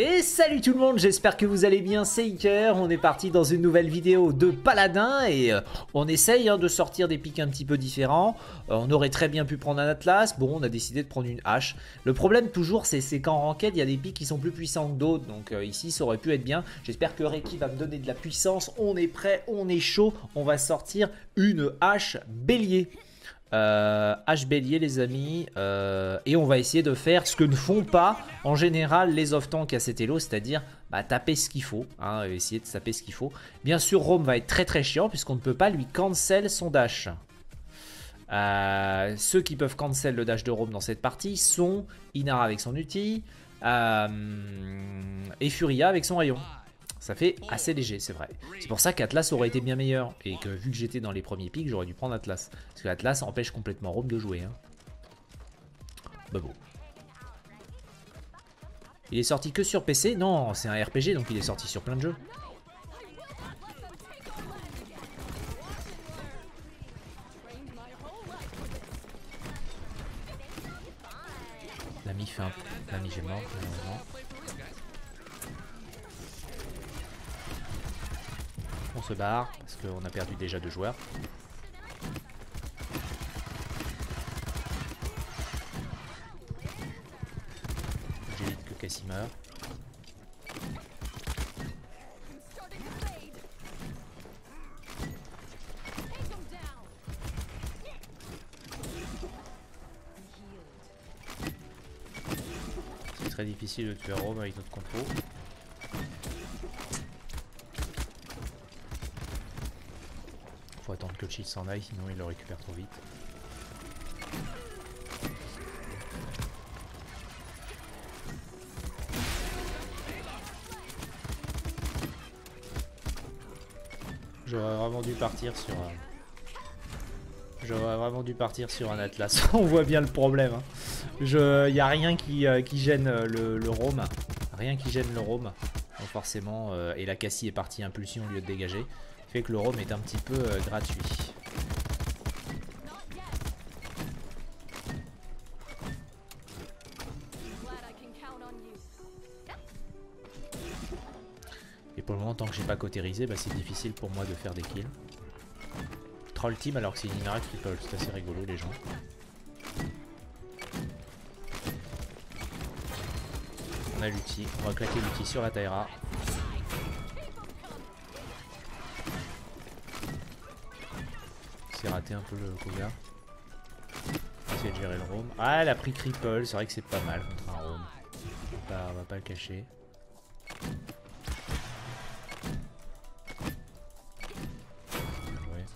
Et salut tout le monde, j'espère que vous allez bien, c'est Iker. On est parti dans une nouvelle vidéo de Paladin et on essaye de sortir des pics un petit peu différents. On aurait très bien pu prendre un Atlas, bon on a décidé de prendre une hache. Le problème toujours c'est qu'en ranked il y a des pics qui sont plus puissants que d'autres, donc ici ça aurait pu être bien. J'espère que Reiki va me donner de la puissance, on est prêt, on est chaud, on va sortir une H-Bellier. H-Bellier les amis, et on va essayer de faire ce que ne font pas en général les off-tank à cet elo, c'est-à-dire taper ce qu'il faut, hein, essayer de taper ce qu'il faut. Bien sûr Rome va être très chiant puisqu'on ne peut pas lui cancel son dash. Ceux qui peuvent cancel le dash de Rome dans cette partie sont Inara avec son ulti et Furia avec son rayon. Ça fait assez léger, c'est vrai. C'est pour ça qu'Atlas aurait été bien meilleur. Et que vu que j'étais dans les premiers pics, j'aurais dû prendre Atlas. Parce que Atlas empêche complètement Rome de jouer. Hein. Bah bon. Il est sorti que sur PC? Non, c'est un RPG, donc il est sorti sur plein de jeux. L'ami fait un... L'ami j'ai mort, malheureusement. On se barre parce qu'on a perdu déjà 2 joueurs. J'évite que Cassie meure. C'est très difficile de tuer Rome avec notre compo. Faut attendre que le shield s'en aille, sinon il le récupère trop vite. J'aurais vraiment dû partir sur un... J'aurais vraiment dû partir sur un Atlas. On voit bien le problème. Hein. Y a rien qui gêne le Rome. Rien qui gêne le Rome. Donc forcément, et la Cassie est partie impulsion au lieu de dégager. Fait que le roam est un petit peu gratuit. Et pour le moment, tant que j'ai pas cautérisé, bah, c'est difficile pour moi de faire des kills. Troll team alors que c'est une Inara triple, c'est assez rigolo les gens. On a l'outil, on va claquer l'outil sur la Tyra. J'ai raté un peu le Koga. Essayer de gérer le Rome. Ah, elle a pris Cripple, c'est vrai que c'est pas mal contre un Rome. On va pas le cacher. Ouais.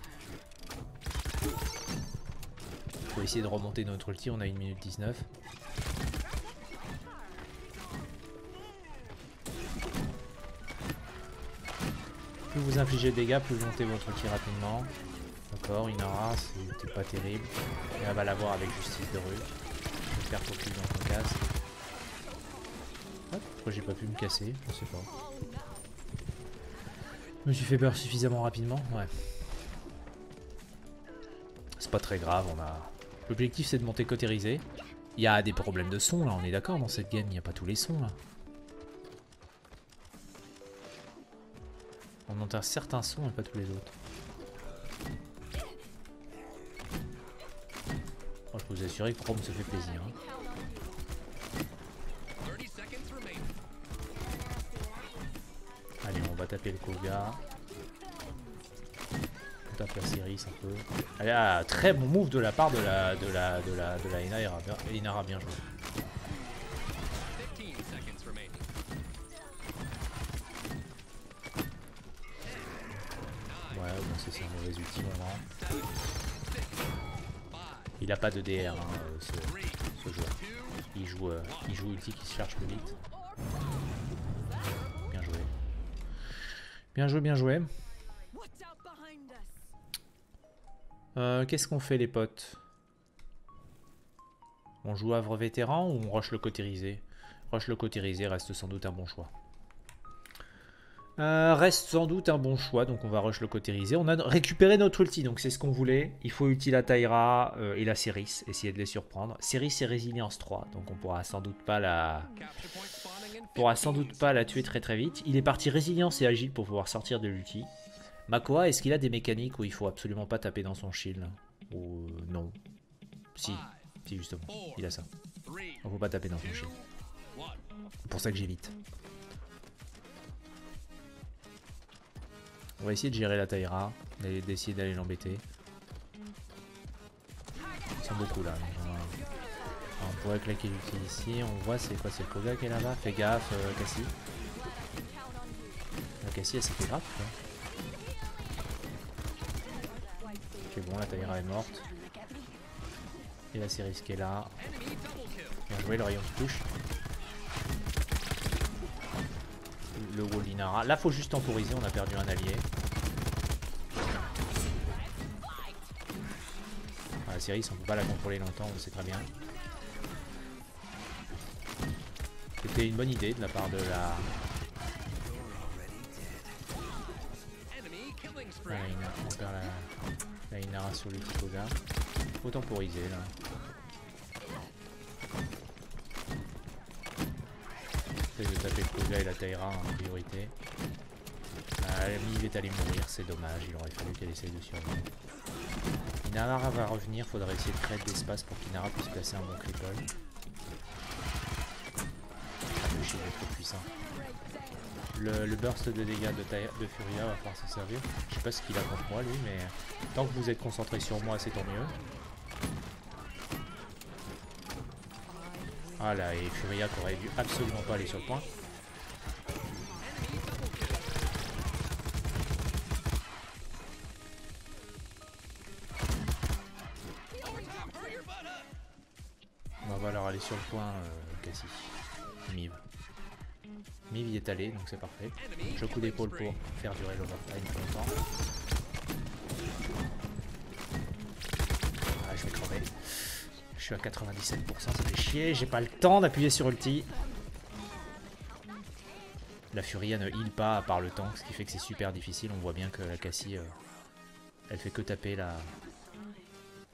Faut essayer de remonter notre ulti, on a 1 minute 19. Plus vous infligez de dégâts, plus vous montez votre ulti rapidement. Encore, Inara, c'était pas terrible. Et elle va l'avoir avec justice de rue. Je vais faire pour qu'il en casse. Pourquoi j'ai pas pu me casser? Je sais pas. Je me suis fait peur suffisamment rapidement. Ouais. C'est pas très grave, on a... L'objectif c'est de monter cautérisé. Il y a des problèmes de son là, on est d'accord dans cette game, il n'y a pas tous les sons là. On entend certains sons et pas tous les autres. Je vous assure que Rome se fait plaisir. Hein. Allez, on va taper le Koga. On tape la Seris un peu. Allez, ah, très bon move de la part de la Inara. Inara bien joué. Ouais, bon, c'est un mauvais outil vraiment. Il n'a pas de DR, hein, ce joueur. Il joue ulti qui se charge plus vite. Bien joué. Bien joué, bien joué. Qu'est-ce qu'on fait les potes? On joue Havre vétéran ou on rush le cautérisé? Rush le cautérisé reste sans doute un bon choix. Reste sans doute un bon choix, donc on va rush le cautériser. On a récupéré notre ulti, donc c'est ce qu'on voulait. Il faut ulti la Tyra et la Seris, essayer de les surprendre. Seris et résilience 3, donc on pourra sans doute pas la... tuer très très vite. Il est parti résilience et agile pour pouvoir sortir de l'ulti. Makoa, est-ce qu'il a des mécaniques où il faut absolument pas taper dans son shield? Ou non? Si, si justement, il a ça. On ne faut pas taper dans son shield. C'est pour ça que j'évite. On va essayer de gérer la Tyra, d'essayer d'aller l'embêter. Ils sont beaucoup là. On pourrait claquer l'ulti ici. On voit c'est quoi, c'est le Koga qui est là-bas. Fais gaffe, Cassie. La Cassie elle s'est fait grave. Ok bon, la Tyra est morte. Et la série qui est là. Bien joué le rayon de touche. Le wall d'Inara. Là, faut juste temporiser. On a perdu un allié. Ah, la Seris, on peut pas la contrôler longtemps. On sait très bien. C'était une bonne idée de la part de la. Ah, on perd la Inara sur le petit Koga. Faut temporiser là. Je vais taper le Koga et la Tyra en priorité. Ah, Maeve est allée mourir, c'est dommage, il aurait fallu qu'elle essaye de survivre. Inara va revenir, faudra essayer de créer de l'espace pour qu'Inara puisse placer un bon cripple. Ah, le shield est trop puissant. Le burst de dégâts de Furia va pouvoir s'en servir. Je sais pas ce qu'il a contre moi lui, mais tant que vous êtes concentré sur moi, c'est tant mieux. Ah là, et Furia qui aurait dû absolument pas aller sur le point. On va alors aller sur le point, Cassie. Maeve. Maeve y est allé, donc c'est parfait. Je coup d'épaule pour faire durer l'overtime plus longtemps. Ah, je vais crever. Je suis à 97%, ça fait chier, j'ai pas le temps d'appuyer sur ulti. La Furia ne heal pas à part le tank, ce qui fait que c'est super difficile. On voit bien que la Cassie, elle fait que taper la...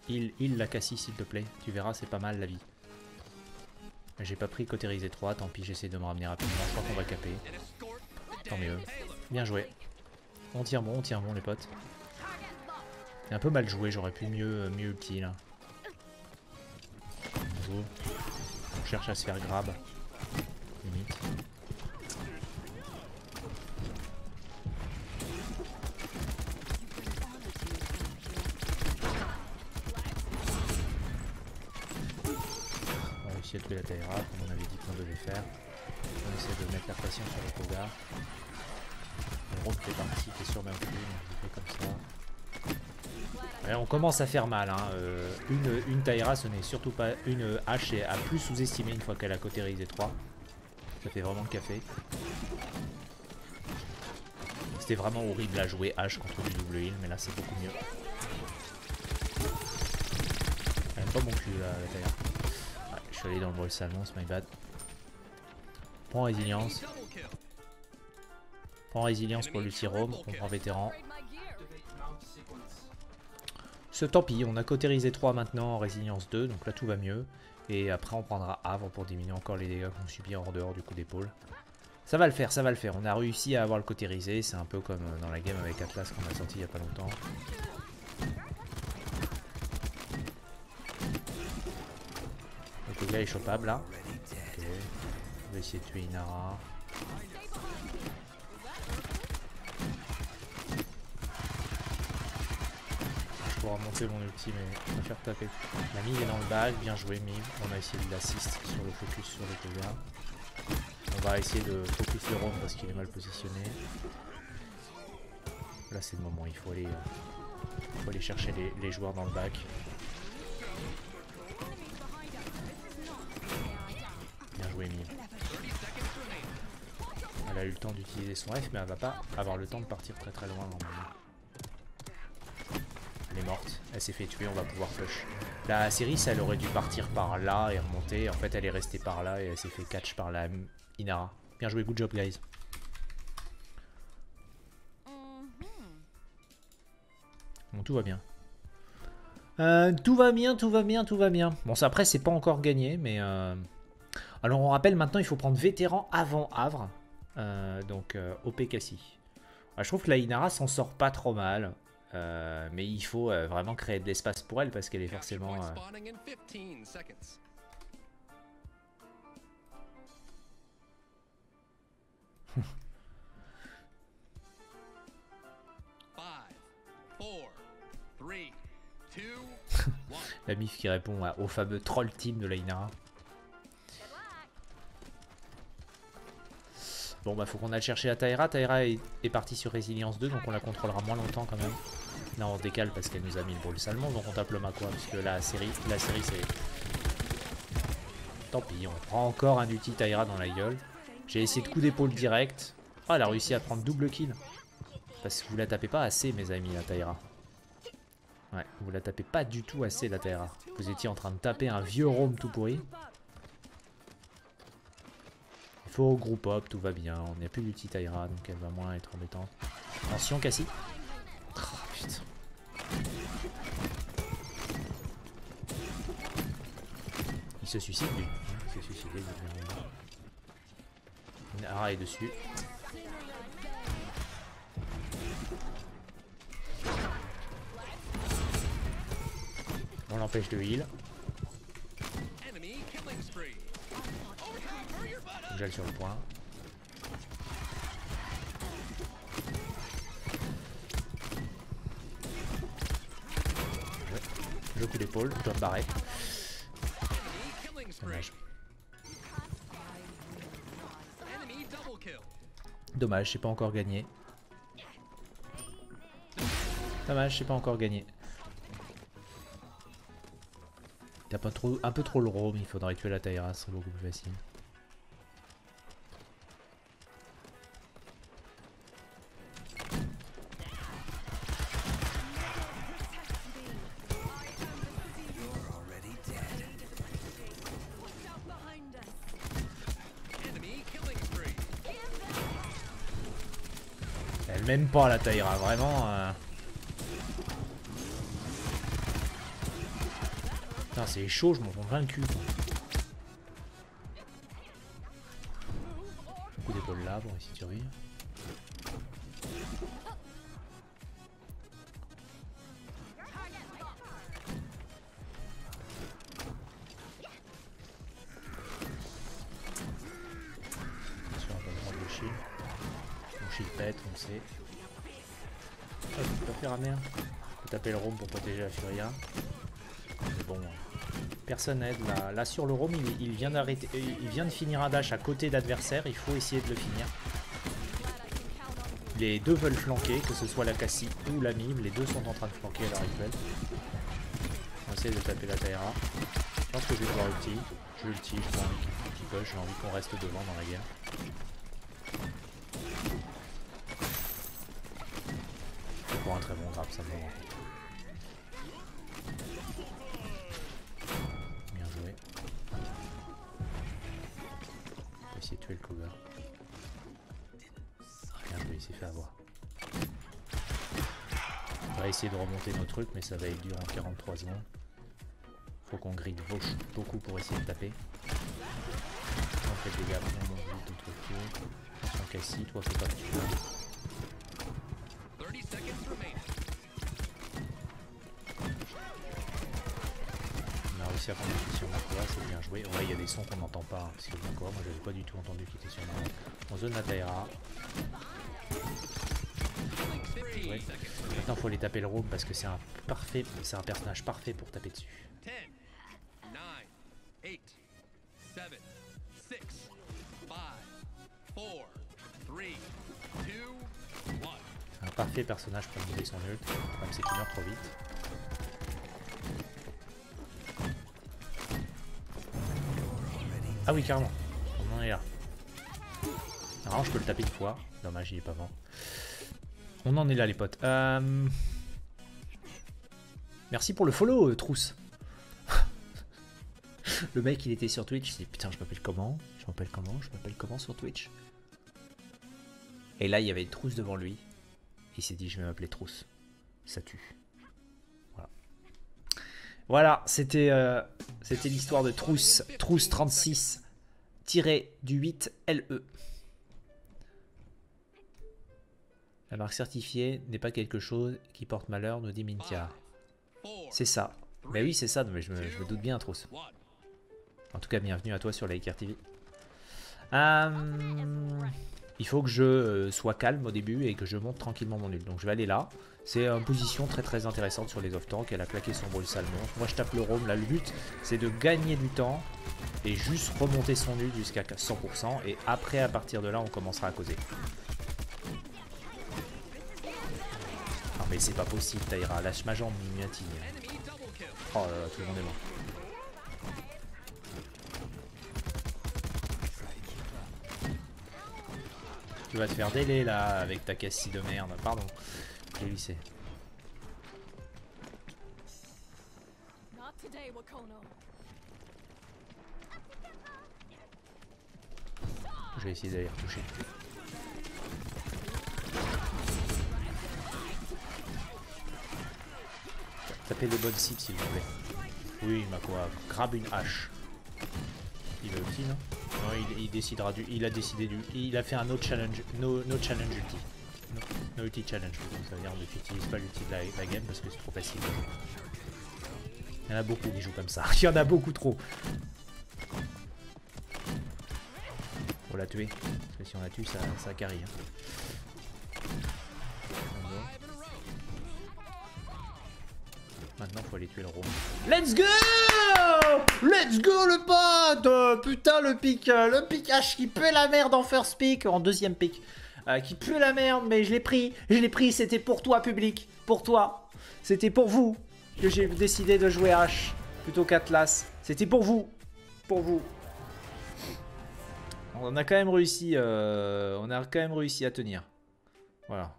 Heal la Cassie s'il te plaît, tu verras c'est pas mal la vie. J'ai pas pris cautérisé 3, tant pis j'essaie de me ramener rapidement, je crois qu'on va caper. Tant mieux, bien joué. On tire bon les potes. C'est un peu mal joué, j'aurais pu mieux ulti là. On cherche à se faire grab limite. On réussit à tuer la Tyra comme on avait dit qu'on devait faire. On essaie de mettre la pression sur le Koga. On roule les parties qui est sur ma plume, on fait comme ça. On commence à faire mal, hein. Une Tyra, ce n'est surtout pas une hache à plus sous-estimer une fois qu'elle a cautérisé 3. Ça fait vraiment le café. C'était vraiment horrible à jouer hache contre du double heal, mais là c'est beaucoup mieux. Elle aime pas mon cul la Tyra. Ouais, je suis allé dans le brûle salon, c'est my bad. Prends résilience. Prends résilience pour l'ulti Rome, on prend vétéran. Tant pis, on a cautérisé 3 maintenant en résilience 2, donc là tout va mieux. Et après on prendra Havre pour diminuer encore les dégâts qu'on subit en dehors du coup d'épaule. Ça va le faire, ça va le faire. On a réussi à avoir le cautérisé, c'est un peu comme dans la game avec Atlas qu'on a sorti il n'y a pas longtemps. Donc le gars est chopable là. Okay. On va essayer de tuer Inara. Monter mon ulti, mais on va faire taper. La Maeve est dans le bag, bien joué Maeve. On a essayé de l'assist sur le focus sur le Koga. On va essayer de focus le Rome parce qu'il est mal positionné. Là c'est le moment, il faut aller chercher les joueurs dans le bag. Bien joué Maeve. Elle a eu le temps d'utiliser son F, mais elle va pas avoir le temps de partir très très loin normalement. Est morte, elle s'est fait tuer, on va pouvoir push. La Seris, elle aurait dû partir par là et remonter. En fait, elle est restée par là et elle s'est fait catch par la Inara. Bien joué, good job, guys. Donc tout va bien. Tout va bien. Bon, ça, après, c'est pas encore gagné, mais... Alors, on rappelle, maintenant, il faut prendre vétéran avant Havre. Donc, OP Cassie. Alors, je trouve que la Inara s'en sort pas trop mal. Mais il faut vraiment créer de l'espace pour elle, parce qu'elle est forcément... La mif qui répond au fameux troll team de la Inara. Bon bah faut qu'on aille chercher la Tyra. Tyra est partie sur résilience 2, donc on la contrôlera moins longtemps quand même. Là on décale parce qu'elle nous a mis le brûle salement, donc on tape le Makoa parce que la série c'est... Tant pis, on prend encore un outil Tyra dans la gueule. J'ai essayé de coup d'épaule direct. Ah, elle a réussi à prendre double kill. Parce que vous la tapez pas assez mes amis la Tyra. Ouais, vous la tapez pas du tout assez la Tyra. Vous étiez en train de taper un vieux Rome tout pourri. Il faut group up, tout va bien. On n'a plus l'outil Tyra, donc elle va moins être embêtante. Attention Cassie. Oh, putain. Il se suicide lui. Il s'est suicidé. Inara est dessus. On l'empêche de heal. J'aille sur le point. Le coup d'épaule, je dois me barrer. Dommage, j'ai pas encore gagné. T'as pas trop, un peu trop le roam, il faudrait tuer la Tyra, ce serait beaucoup plus facile. Elle m'aime pas la Tyra, vraiment. Putain, c'est chaud, je m'en prends plein le cul. Beaucoup d'épaule là pour essayer de survivre. Taper le Rome pour protéger la Furia. Mais bon, personne n'aide là. Là sur le Rome, il vient de finir un dash à côté d'adversaire. Il faut essayer de le finir. Les deux veulent flanquer, que ce soit la Cassie ou la Mime. Les deux sont en train de flanquer à l'heure actuelle. On essaie de taper la Tyra. Je pense que je vais pouvoir ulti. Je ulti, je prends un petit push. J'ai envie qu'on reste devant dans la guerre. C'est pour un très bon grab, ça me rend. Le Koga. Merde, il s'est fait avoir. On va essayer de remonter nos trucs, mais ça va être dur en 43 secondes. Faut qu'on grille beaucoup pour essayer de taper. On fait des dégâts, on mange d'autres trucs. Attention Cassie, toi c'est pas que tu à prendre sur Makoa, c'est bien joué. Ouais, il y a des sons qu'on n'entend pas, hein, parce que Makoa, moi j'avais pas du tout entendu qu'il était sur Makoa. On zone la Tyra. Ouais. Maintenant faut aller taper le Rome parce que c'est un parfait, c'est un personnage parfait pour taper dessus. 10, 9, 8, 7, 6, 5, 4, 3, 2, 1. Un parfait personnage pour bouger son ult, comme c'est qu'il meurt trop vite. Ah oui, carrément. On en est là. Alors, je peux le taper une fois. Dommage, il est pas vent. On en est là, les potes. Merci pour le follow, Trousse. Le mec, il était sur Twitch. Il dit, putain, je m'appelle comment sur Twitch. Et là, il y avait une Trousse devant lui. Il s'est dit, je vais m'appeler Trousse. Ça tue. Voilà, c'était l'histoire de Trousse. Trousse 36-8LE. La marque certifiée n'est pas quelque chose qui porte malheur, nous dit Mintia. C'est ça. Mais oui, c'est ça, mais je me doute bien, Trousse. En tout cas, bienvenue à toi sur la Iker TV. Il faut que je sois calme au début et que je monte tranquillement mon nul. Donc je vais aller là. C'est une position très très intéressante sur les off-tanks. Elle a plaqué son brûle salmon. Moi je tape le roam. Là le but c'est de gagner du temps et juste remonter son nul jusqu'à 100%. Et après à partir de là on commencera à causer. Non mais c'est pas possible Tyra. Lâche ma jambe mignatine. Oh là là, tout le monde est mort. Tu vas te faire délai là avec ta Cassie de merde, pardon, j'ai glissé. Je vais essayer d'aller retoucher. Tapez les bonnes cibles s'il vous plaît. Oui Makoa, grabe une hache. Il veut ulti non? Non, il décidera du. Il a décidé du. Il a fait un no challenge. No challenge ulti. No ulti challenge. Donc, ça veut dire on n'utilise pas l'ulti de la game parce que c'est trop facile. Il y en a beaucoup qui jouent comme ça. Il y en a beaucoup trop. Faut la tuer. Parce que si on la tue, ça carry. Hein. Maintenant, faut aller tuer le Rome. Let's go! Let's go le pote! Putain le pick H qui pue la merde en first pick, en deuxième pick. Qui pue la merde mais je l'ai pris, c'était pour toi public, pour toi. C'était pour vous que j'ai décidé de jouer H plutôt qu'Atlas. C'était pour vous, pour vous. On a quand même réussi, à tenir. Voilà.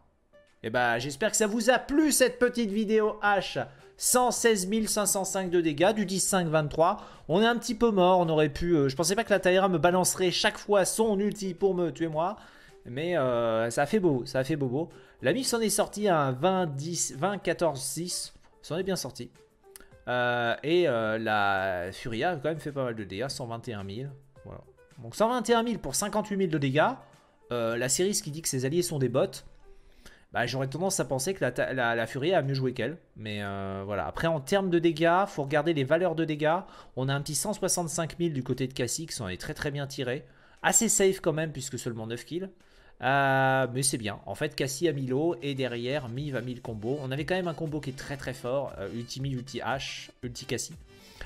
Et bah j'espère que ça vous a plu cette petite vidéo H. 116 505 de dégâts, du 10-5-23. On est un petit peu mort, on aurait pu... je pensais pas que la Tyra me balancerait chaque fois son ulti pour me tuer moi. Mais ça a fait beau, ça a fait bobo. La Maeve s'en est sortie à un 20-14-6. S'en est bien sorti. La Furia a quand même fait pas mal de dégâts, 121 000. Voilà. Donc 121 000 pour 58 000 de dégâts. La Seris qui dit que ses alliés sont des bots. Bah, j'aurais tendance à penser que la Furia a mieux joué qu'elle. Mais voilà. Après, en termes de dégâts, faut regarder les valeurs de dégâts. On a un petit 165 000 du côté de Cassie, qui s'en est très très bien tiré. Assez safe quand même, puisque seulement 9 kills. Mais c'est bien. En fait, Cassie a 1000 lots et derrière, Maeve a 1000 combos. On avait quand même un combo qui est très très fort. Ulti Maeve, ulti H, ulti Cassie.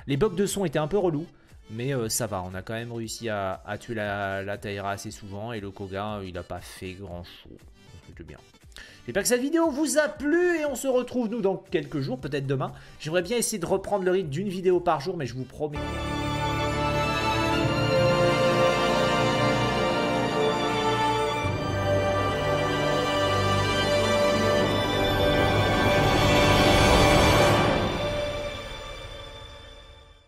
Les bugs de son étaient un peu relous. Mais ça va, on a quand même réussi à tuer la Tyra assez souvent. Et le Koga, il n'a pas fait grand chose. C'était bien. J'espère que cette vidéo vous a plu et on se retrouve nous dans quelques jours, peut-être demain. J'aimerais bien essayer de reprendre le rythme d'une vidéo par jour, mais je vous promets...